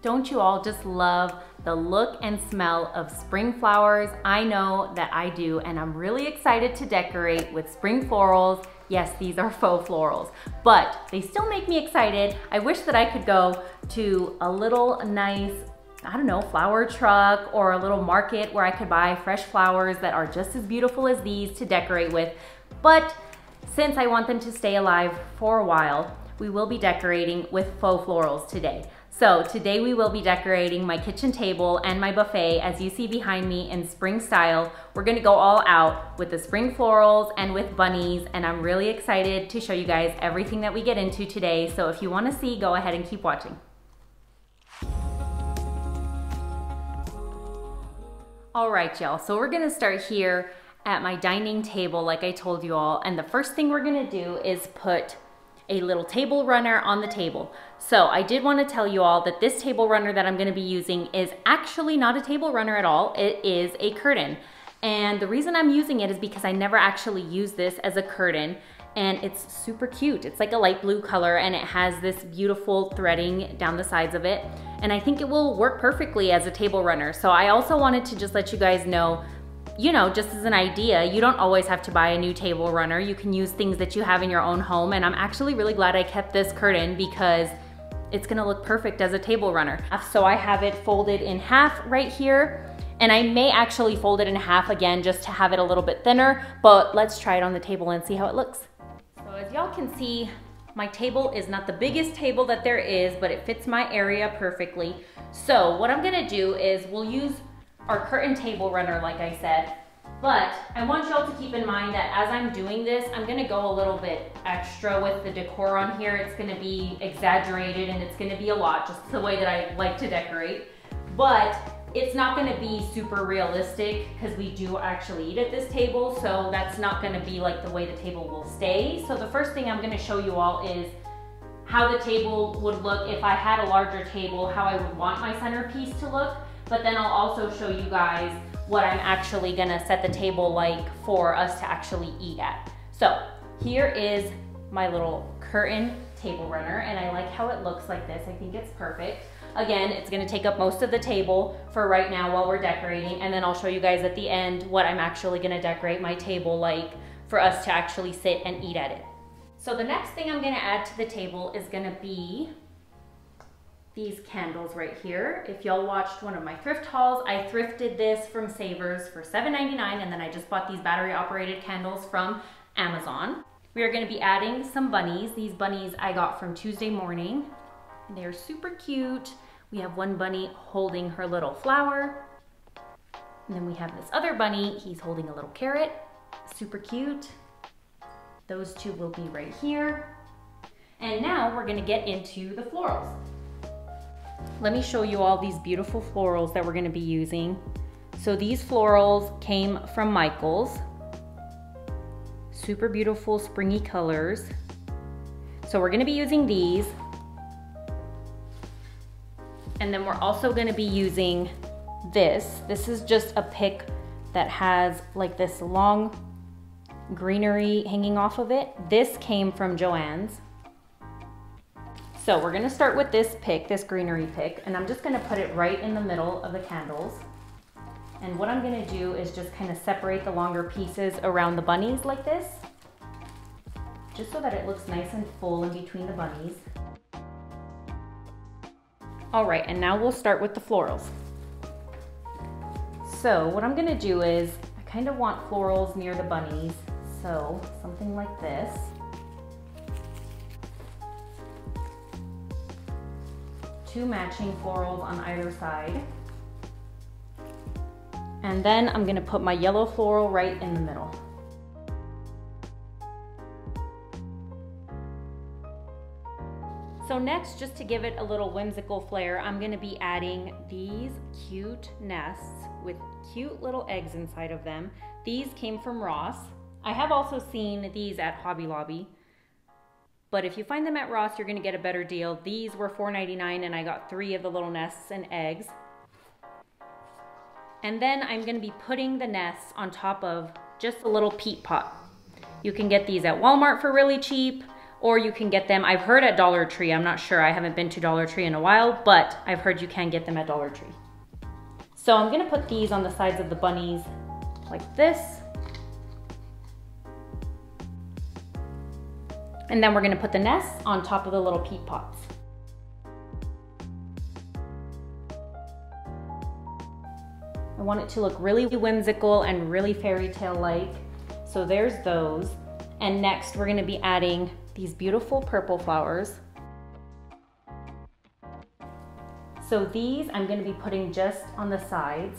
Don't you all just love the look and smell of spring flowers? I know that I do, and I'm really excited to decorate with spring florals. Yes, these are faux florals, but they still make me excited. I wish that I could go to a little nice, I don't know, flower truck or a little market where I could buy fresh flowers that are just as beautiful as these to decorate with. But since I want them to stay alive for a while, we will be decorating with faux florals today. So today we will be decorating my kitchen table and my buffet, as you see behind me, in spring style. We're gonna go all out with the spring florals and with bunnies, and I'm really excited to show you guys everything that we get into today. So if you wanna see, go ahead and keep watching. All right, y'all, so we're gonna start here at my dining table, like I told you all, and the first thing we're gonna do is put a little table runner on the table. So I did want to tell you all that this table runner that I'm going to be using is actually not a table runner at all. It is a curtain. And the reason I'm using it is because I never actually use this as a curtain, and it's super cute. It's like a light blue color, and it has this beautiful threading down the sides of it. And I think it will work perfectly as a table runner. So I also wanted to just let you guys know, you know, just as an idea, you don't always have to buy a new table runner. You can use things that you have in your own home, and I'm actually really glad I kept this curtain because it's gonna look perfect as a table runner. So I have it folded in half right here, and I may actually fold it in half again just to have it a little bit thinner, but let's try it on the table and see how it looks. So as y'all can see, my table is not the biggest table that there is, but it fits my area perfectly. So what I'm gonna do is we'll use our curtain table runner, like I said, but I want y'all to keep in mind that as I'm doing this, I'm gonna go a little bit extra with the decor on here. It's gonna be exaggerated and it's gonna be a lot, just the way that I like to decorate, but it's not gonna be super realistic because we do actually eat at this table, so that's not gonna be like the way the table will stay. So the first thing I'm gonna show you all is how the table would look if I had a larger table, how I would want my centerpiece to look. But then I'll also show you guys what I'm actually gonna set the table like for us to actually eat at. So here is my little curtain table runner, and I like how it looks like this. I think it's perfect. Again, it's gonna take up most of the table for right now while we're decorating, and then I'll show you guys at the end what I'm actually gonna decorate my table like for us to actually sit and eat at it. So the next thing I'm gonna add to the table is gonna be these candles right here. If y'all watched one of my thrift hauls, I thrifted this from Savers for $7.99, and then I just bought these battery operated candles from Amazon. We are gonna be adding some bunnies. These bunnies I got from Tuesday morning. They're super cute. We have one bunny holding her little flower. And then we have this other bunny, he's holding a little carrot. Super cute. Those two will be right here. And now we're gonna get into the florals. Let me show you all these beautiful florals that we're gonna be using. So these florals came from Michael's. Super beautiful springy colors. So we're gonna be using these. And then we're also gonna be using this. This is just a pick that has like this long greenery hanging off of it. This came from Joann's. So we're gonna start with this pick, this greenery pick, and I'm just gonna put it right in the middle of the candles. And what I'm gonna do is just kind of separate the longer pieces around the bunnies like this, just so that it looks nice and full in between the bunnies. All right, and now we'll start with the florals. So what I'm gonna do is, I kind of want florals near the bunnies, so something like this. Two matching florals on either side. And then I'm gonna put my yellow floral right in the middle. So next, just to give it a little whimsical flair, I'm gonna be adding these cute nests with cute little eggs inside of them. These came from Ross. I have also seen these at Hobby Lobby, but if you find them at Ross, you're gonna get a better deal. These were $4.99, and I got three of the little nests and eggs. And then I'm gonna be putting the nests on top of just a little peat pot. You can get these at Walmart for really cheap, or you can get them, I've heard, at Dollar Tree. I'm not sure, I haven't been to Dollar Tree in a while, but I've heard you can get them at Dollar Tree. So I'm gonna put these on the sides of the bunnies like this. And then we're gonna put the nests on top of the little peat pots. I want it to look really whimsical and really fairy tale-like. So there's those. And next we're gonna be adding these beautiful purple flowers. So these I'm gonna be putting just on the sides,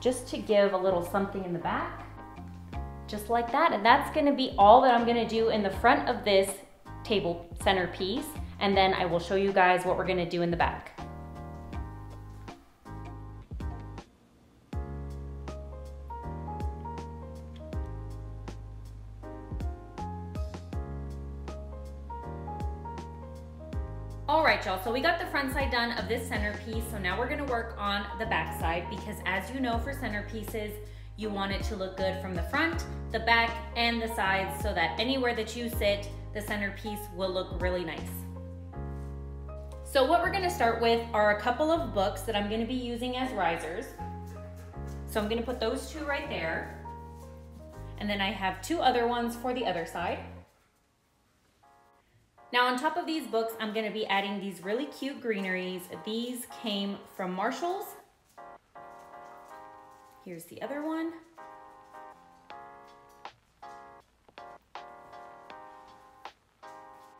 just to give a little something in the back, just like that. And that's gonna be all that I'm gonna do in the front of this table centerpiece. And then I will show you guys what we're gonna do in the back. All right, y'all, so we got the front side done of this centerpiece, so now we're gonna work on the back side, because as you know, for centerpieces, you want it to look good from the front, the back, and the sides, so that anywhere that you sit, the centerpiece will look really nice. So what we're gonna start with are a couple of books that I'm gonna be using as risers. So I'm gonna put those two right there, and then I have two other ones for the other side. Now on top of these books, I'm gonna be adding these really cute greeneries. These came from Marshall's. Here's the other one.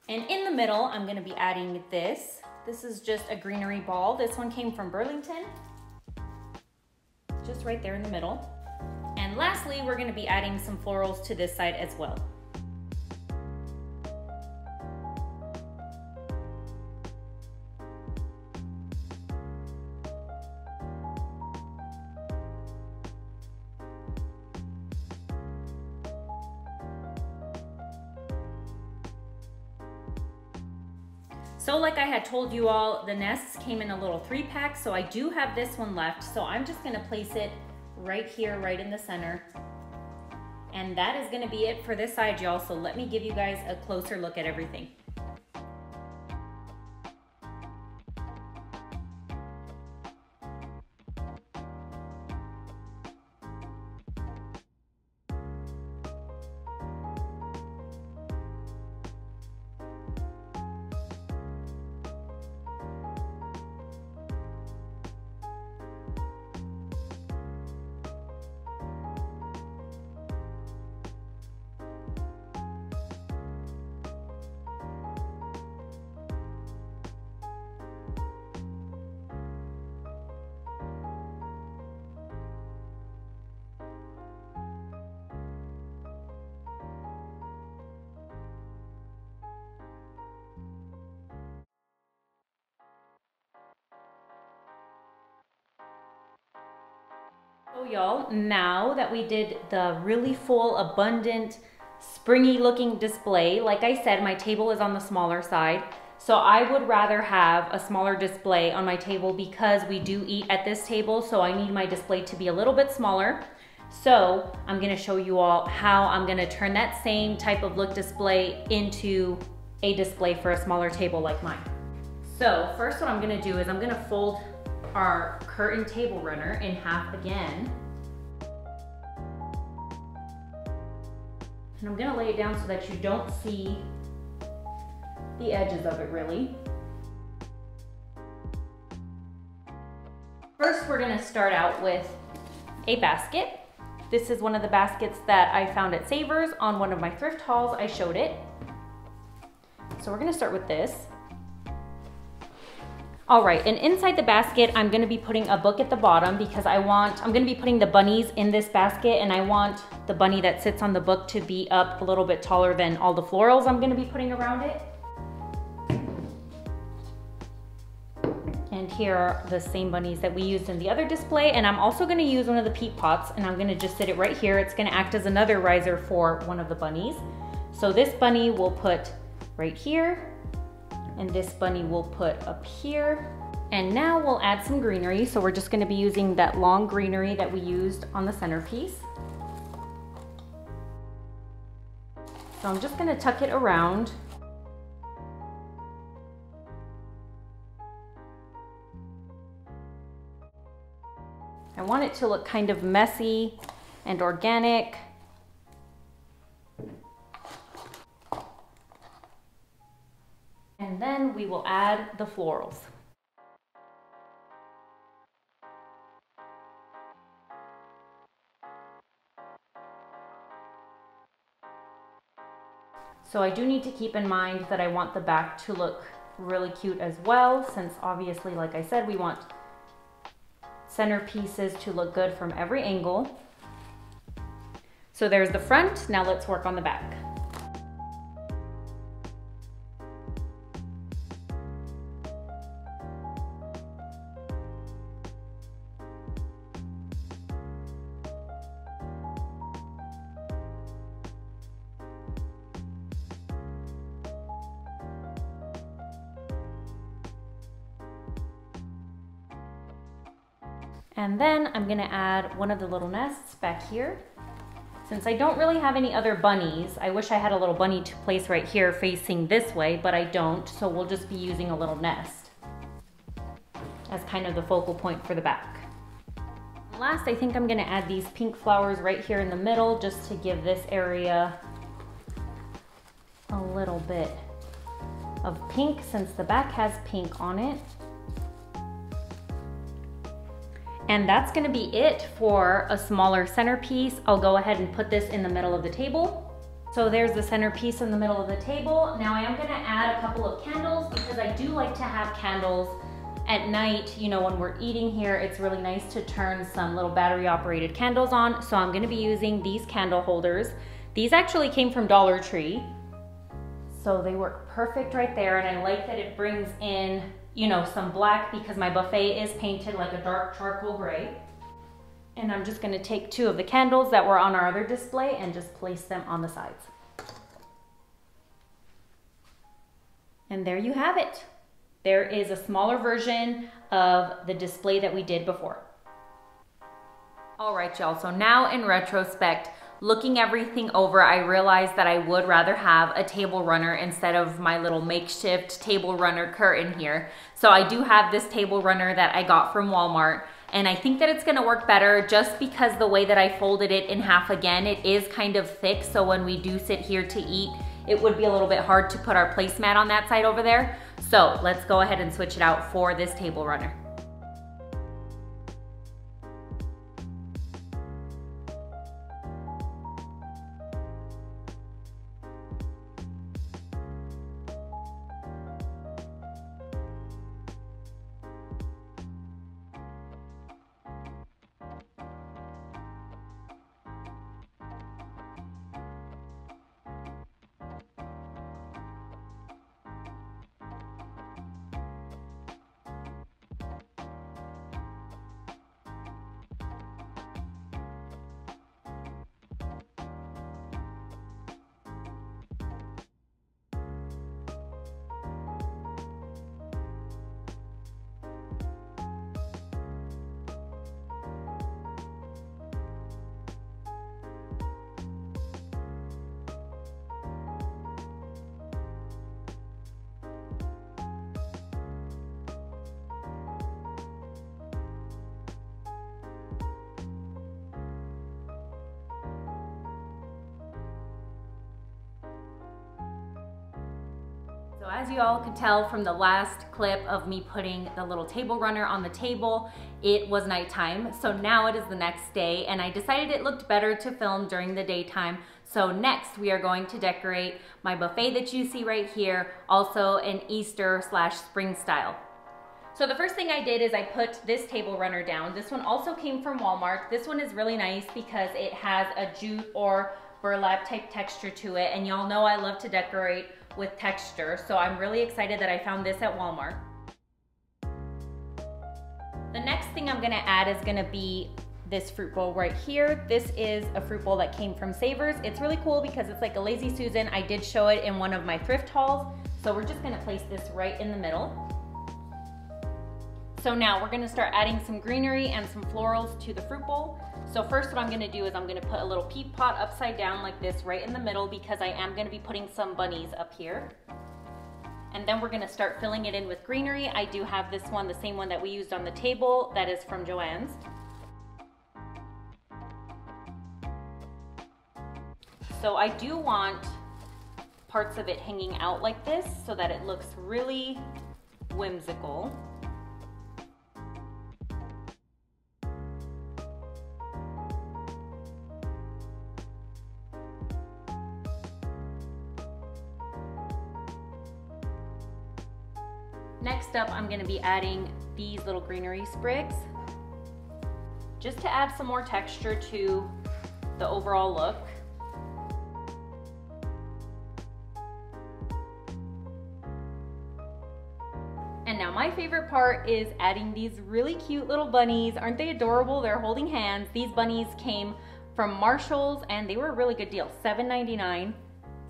And in the middle, I'm gonna be adding this. This is just a greenery ball. This one came from Burlington. Just right there in the middle. And lastly, we're gonna be adding some florals to this side as well. So like I had told you all, the nests came in a little 3-pack, so I do have this one left. So I'm just gonna place it right here, right in the center. And that is gonna be it for this side, y'all. So let me give you guys a closer look at everything. So y'all, now that we did the really full, abundant, springy looking display, like I said, my table is on the smaller side, so I would rather have a smaller display on my table because we do eat at this table, so I need my display to be a little bit smaller. So I'm gonna show you all how I'm gonna turn that same type of look display into a display for a smaller table like mine. So first what I'm gonna do is I'm gonna fold our curtain table runner in half again. And I'm gonna lay it down so that you don't see the edges of it really. First, we're gonna start out with a basket. This is one of the baskets that I found at Savers on one of my thrift hauls. I showed it. So we're gonna start with this. All right, and inside the basket, I'm gonna be putting a book at the bottom because I'm gonna be putting the bunnies in this basket, and I want the bunny that sits on the book to be up a little bit taller than all the florals I'm gonna be putting around it. And here are the same bunnies that we used in the other display, and I'm also gonna use one of the peat pots, and I'm gonna just sit it right here. It's gonna act as another riser for one of the bunnies. So this bunny we'll put right here, and this bunny we'll put up here. And now we'll add some greenery. So we're just gonna be using that long greenery that we used on the centerpiece. So I'm just going to tuck it around. I want it to look kind of messy and organic. And then we will add the florals. So I do need to keep in mind that I want the back to look really cute as well, since obviously, like I said, we want centerpieces to look good from every angle. So there's the front, now let's work on the back. And then I'm gonna add one of the little nests back here. Since I don't really have any other bunnies, I wish I had a little bunny to place right here facing this way, but I don't, so we'll just be using a little nest as kind of the focal point for the back. Last, I think I'm gonna add these pink flowers right here in the middle just to give this area a little bit of pink since the back has pink on it. And that's gonna be it for a smaller centerpiece. I'll go ahead and put this in the middle of the table. So there's the centerpiece in the middle of the table. Now I am gonna add a couple of candles because I do like to have candles at night. You know, when we're eating here, it's really nice to turn some little battery operated candles on. So I'm gonna be using these candle holders. These actually came from Dollar Tree. So they work perfect right there. And I like that it brings in, you know, some black because my buffet is painted like a dark charcoal gray. And I'm just gonna take two of the candles that were on our other display and just place them on the sides. And there you have it. There is a smaller version of the display that we did before. All right, y'all, so now in retrospect, looking everything over, I realized that I would rather have a table runner instead of my little makeshift table runner curtain here. So I do have this table runner that I got from Walmart, and I think that it's gonna work better just because the way that I folded it in half again, it is kind of thick, so when we do sit here to eat, it would be a little bit hard to put our placemat on that side over there. So let's go ahead and switch it out for this table runner. So as you all could tell from the last clip of me putting the little table runner on the table, it was nighttime. So now it is the next day, and I decided it looked better to film during the daytime. So next we are going to decorate my buffet that you see right here, also in Easter/spring style. So the first thing I did is I put this table runner down. This one also came from Walmart. This one is really nice because it has a jute or burlap type texture to it, and y'all know I love to decorate with texture, so I'm really excited that I found this at Walmart. The next thing I'm gonna add is gonna be this fruit bowl right here. This is a fruit bowl that came from Savers. It's really cool because it's like a Lazy Susan. I did show it in one of my thrift hauls, so we're just gonna place this right in the middle. So now we're gonna start adding some greenery and some florals to the fruit bowl. So first what I'm gonna do is I'm gonna put a little peat pot upside down like this right in the middle, because I am gonna be putting some bunnies up here. And then we're gonna start filling it in with greenery. I do have this one, the same one that we used on the table, that is from Joann's. So I do want parts of it hanging out like this so that it looks really whimsical. Next up, I'm gonna be adding these little greenery sprigs just to add some more texture to the overall look. And now my favorite part is adding these really cute little bunnies. Aren't they adorable? They're holding hands. These bunnies came from Marshall's and they were a really good deal, $7.99.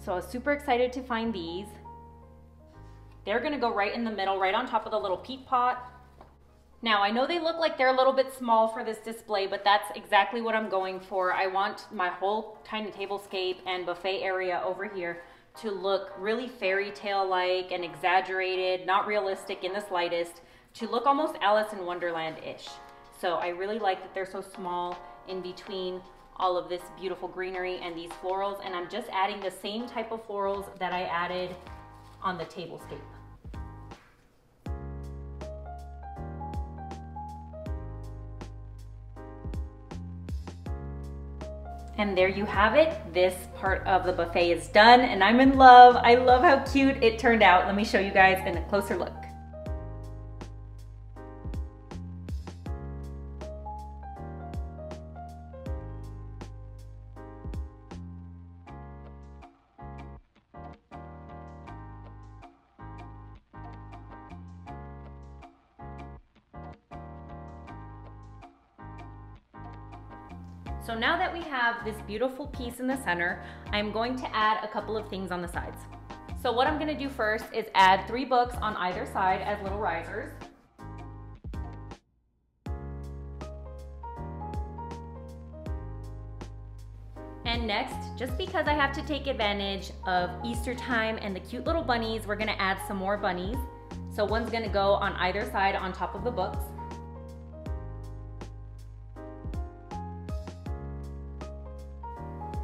So I was super excited to find these. They're gonna go right in the middle, right on top of the little peat pot. Now, I know they look like they're a little bit small for this display, but that's exactly what I'm going for. I want my whole kind of tablescape and buffet area over here to look really fairy tale-like and exaggerated, not realistic in the slightest, to look almost Alice in Wonderland-ish. So I really like that they're so small in between all of this beautiful greenery and these florals, and I'm just adding the same type of florals that I added on the tablescape. And there you have it. This part of the buffet is done and I'm in love. I love how cute it turned out. Let me show you guys in a closer look. So now that we have this beautiful piece in the center, I'm going to add a couple of things on the sides. So what I'm gonna do first is add 3 books on either side as little risers. And next, just because I have to take advantage of Easter time and the cute little bunnies, we're gonna add some more bunnies. So one's gonna go on either side on top of the books.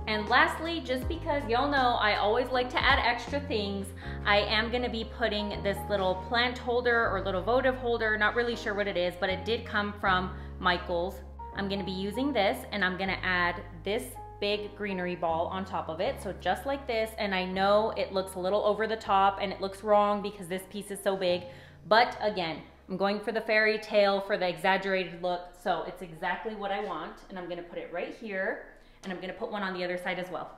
And lastly, just because y'all know I always like to add extra things, I am gonna be putting this little plant holder or little votive holder, not really sure what it is, but it did come from Michael's. I'm gonna be using this and I'm gonna add this big greenery ball on top of it. So just like this, and I know it looks a little over the top and it looks wrong because this piece is so big, but again, I'm going for the fairy tale, for the exaggerated look. So it's exactly what I want and I'm gonna put it right here. And I'm gonna put one on the other side as well.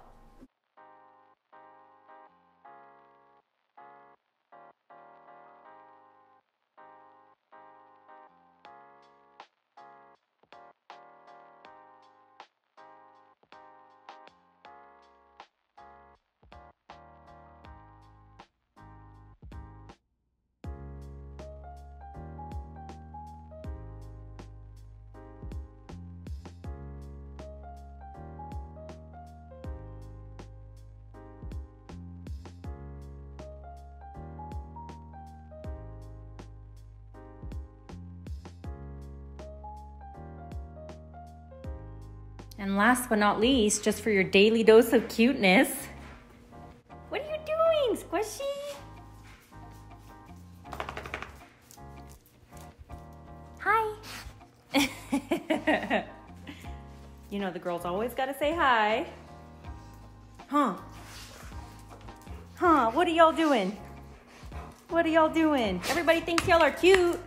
And last but not least, just for your daily dose of cuteness. What are you doing, Squishy? Hi. You know the girls always gotta say hi. Huh, what are y'all doing? What are y'all doing? Everybody thinks y'all are cute.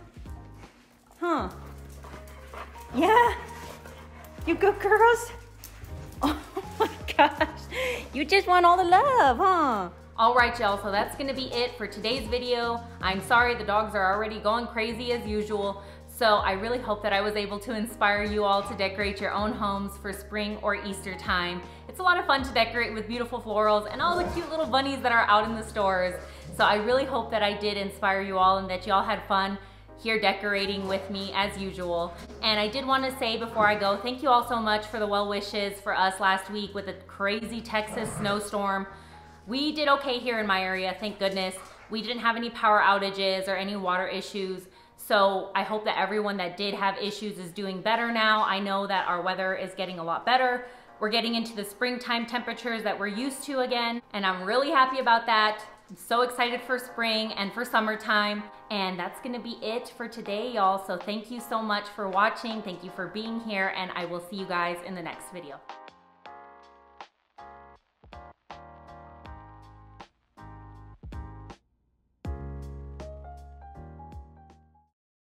Huh. Yeah. You good girls? Oh my gosh. You just want all the love, huh? All right, y'all, so that's gonna be it for today's video. I'm sorry, the dogs are already going crazy as usual. So I really hope that I was able to inspire you all to decorate your own homes for spring or Easter time. It's a lot of fun to decorate with beautiful florals and all the cute little bunnies that are out in the stores. So I really hope that I did inspire you all and that y'all had fun. here decorating with me as usual. And I did want to say before I go, thank you all so much for the well wishes for us last week with a crazy Texas snowstorm. We did okay here in my area, thank goodness. We didn't have any power outages or any water issues. So I hope that everyone that did have issues is doing better now. I know that our weather is getting a lot better. We're getting into the springtime temperatures that we're used to again, and I'm really happy about that. I'm so excited for spring and for summertime, and that's gonna be it for today, y'all. So thank you so much for watching. Thank you for being here, and I will see you guys in the next video.